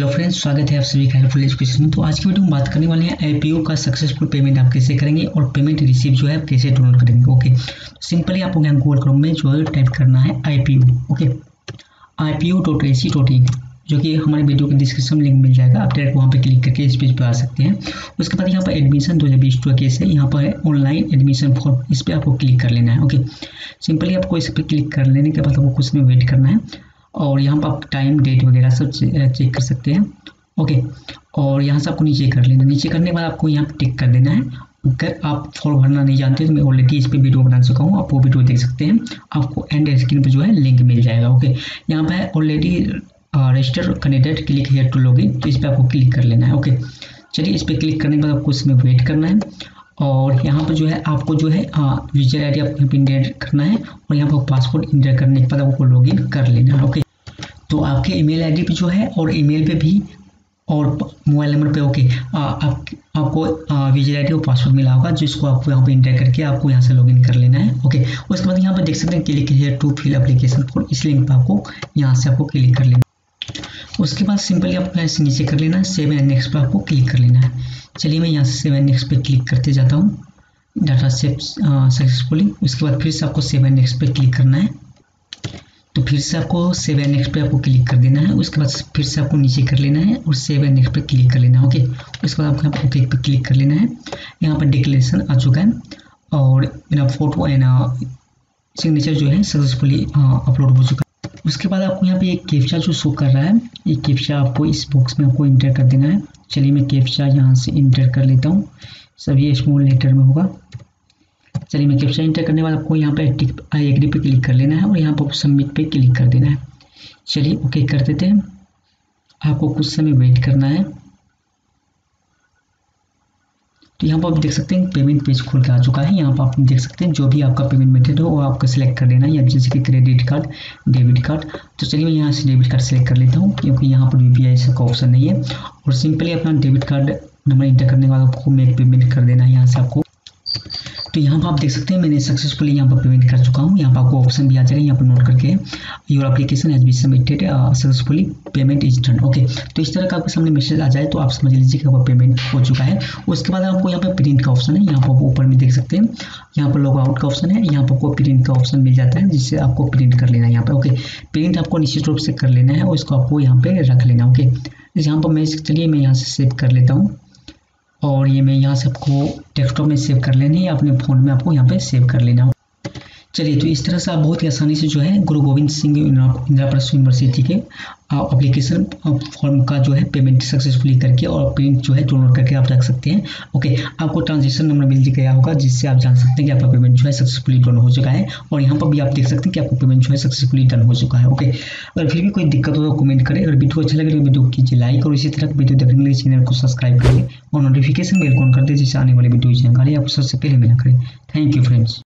Hello friends, स्वागत है आप सभी का हेल्पफुल एजुकेशन में। तो आज की वीडियो में बात करने वाले हैं IPO का सक्सेसफुल पेमेंट आप कैसे करेंगे और पेमेंट रिसीव जो है आप कैसे डाउनलोड करेंगे। ओके, सिंपली आपको यहाँ गूगल क्रोम में जो है टाइप करना है IPO। ओके, IPO.ac.in जो कि हमारे वीडियो के डिस्क्रिप्शन लिंक मिल जाएगा। आप डायरेक्ट वहाँ पे क्लिक करके इस पेज पर आ सकते हैं। उसके बाद यहाँ पर एडमिशन 2020 का केस है, यहाँ पर है ऑनलाइन एडमिशन फॉर्म, इस पर आपको क्लिक कर लेना है। ओके, सिंपली आपको इस पर क्लिक कर लेने के बाद आपको कुछ में वेट करना है और यहाँ पर आप टाइम डेट वगैरह सब चेक कर सकते हैं। ओके, और यहाँ से आपको नीचे कर लेना, नीचे करने के बाद आपको यहाँ पर टिक कर देना है। अगर आप फॉर्म भरना नहीं जानते तो मैं ऑलरेडी इस पर वीडियो बना चुका हूँ, आप वो वीडियो देख सकते हैं। आपको एंड स्क्रीन पर जो है लिंक मिल जाएगा। ओके, यहाँ पर already register candidate click here to login, तो इस पर आपको क्लिक कर लेना है। ओके, चलिए इस पर क्लिक करने के बाद आपको इसमें वेट करना है और यहाँ पर जो है आपको जो है यूजर आईडी आपको इंटर करना है और यहाँ पर पासवर्ड इंटर करने के बाद आपको लॉगिन कर लेना है। ओके, तो आपके ईमेल आईडी पे जो है और ईमेल पे भी और मोबाइल नंबर पे ओके आपको यूजर आईडी और पासवर्ड मिला होगा, जिसको आपको यहाँ पे इंटर करके आपको यहाँ से लॉगिन कर लेना है। ओके, उसके बाद यहाँ पे देख सकते हैं click here to fill application for, इस लिंक पर आपको यहाँ से आपको क्लिक कर लेना। उसके बाद सिंपली आपको यहाँ से नीचे कर लेना है, सेव एंड नेक्स्ट पर आपको क्लिक कर लेना है। चलिए मैं यहाँ से सेव एंड नेक्स्ट पे क्लिक करते जाता हूँ, डाटा सेव सक्सेसफुली। उसके बाद फिर से आपको सेव एंड नेक्स्ट पे क्लिक करना है, तो फिर से आपको सेव एंड नेक्स्ट पे आपको क्लिक कर देना है। उसके बाद फिर से आपको नीचे कर लेना है और सेव एंड नेक्स्ट पे क्लिक कर लेना है। ओके, उसके बाद आपको यहाँ पर ओके पे क्लिक कर लेना है। यहाँ पर डिक्लेरेशन आ चुका है और मेरा फोटो एंड सिग्नेचर जो है सक्सेसफुली अपलोड हो चुका है। उसके बाद आपको यहाँ पे एक कैप्चा जो शो कर रहा है, ये कैप्चा आपको इस बॉक्स में आपको इंटर कर देना है। चलिए मैं कैप्चा यहाँ से इंटर कर लेता हूँ, सभी स्मॉल लेटर में होगा। चलिए मैं कैप्चा इंटर करने के बाद आपको यहाँ पे आई एग्री पे क्लिक कर लेना है और यहाँ पर सबमिट पे क्लिक कर देना है। चलिए ओके कर देते हैं, आपको कुछ समय वेट करना है। तो यहाँ पर आप देख सकते हैं पेमेंट पेज खुल के आ चुका है। यहाँ पर आप देख सकते हैं जो भी आपका पेमेंट मेथड हो वो आपको सिलेक्ट कर लेना है, या जैसे कि क्रेडिट कार्ड, डेबिट कार्ड। तो चलिए मैं यहाँ से डेबिट कार्ड सेलेक्ट कर लेता हूँ, क्योंकि यहाँ पर UPI का ऑप्शन नहीं है। और सिंपली अपना डेबिट कार्ड नंबर इंटर करने के बाद आपको मेक पेमेंट कर देना है यहाँ से आपको। तो यहाँ पर आप देख सकते हैं मैंने सक्सेसफुली यहाँ पर पेमेंट कर चुका हूँ। यहाँ पर आपको ऑप्शन भी आ जाएगा, यहाँ पर नोट करके your application has been submitted successfully, payment is done. Okay, तो इस तरह का आपके सामने मैसेज आ जाए तो आप समझ लीजिए कि आपका पेमेंट हो चुका है। उसके बाद आपको यहाँ पर प्रिंट का ऑप्शन है, यहाँ पर आपको ऊपर में देख सकते हैं यहाँ पर लॉग आउट का ऑप्शन है, यहाँ पर आपको प्रिंट का ऑप्शन मिल जाता है, जिससे आपको प्रिंट कर लेना है यहाँ पर। ओके, प्रिंट आपको निश्चित रूप से कर लेना है और इसको आपको यहाँ पर रख लेना। ओके, यहाँ पर मैं चलिए मैं यहाँ से सेव कर लेता हूँ और ये मैं यहाँ से आपको डेस्कटॉप में सेव कर लेना है, अपने फ़ोन में आपको यहाँ पे सेव कर लेना। चलिए, तो इस तरह से आप बहुत ही आसानी से जो है गुरु गोबिंद सिंह इंद्रप्रस्थ यूनिवर्सिटी के एप्लीकेशन फॉर्म का जो है पेमेंट सक्सेसफुली करके और प्रिंट जो है डाउनलोड करके आप रख सकते हैं। ओके, आपको ट्रांजेक्शन नंबर मिल गया होगा, जिससे आप जान सकते हैं कि आपका पेमेंट जो है सक्सेसफुली डन हो चुका है। और यहाँ पर भी आप देख सकते हैं कि आपका पेमेंट जो है सक्सेसफुली डन हो चुका है। ओके, अगर फिर भी कोई दिक्कत हो तो कमेंट करें, और वीडियो अच्छा लगे तो वीडियो कीजिए लाइक, और इसी तरह वीडियो देखने के लिए चैनल को सब्सक्राइब करें और नोटिफिकेशन बेल ऑन कर दें, जिससे आने वाले वीडियो की जानकारी आपको सबसे पहले मिला करें। Thank you friends.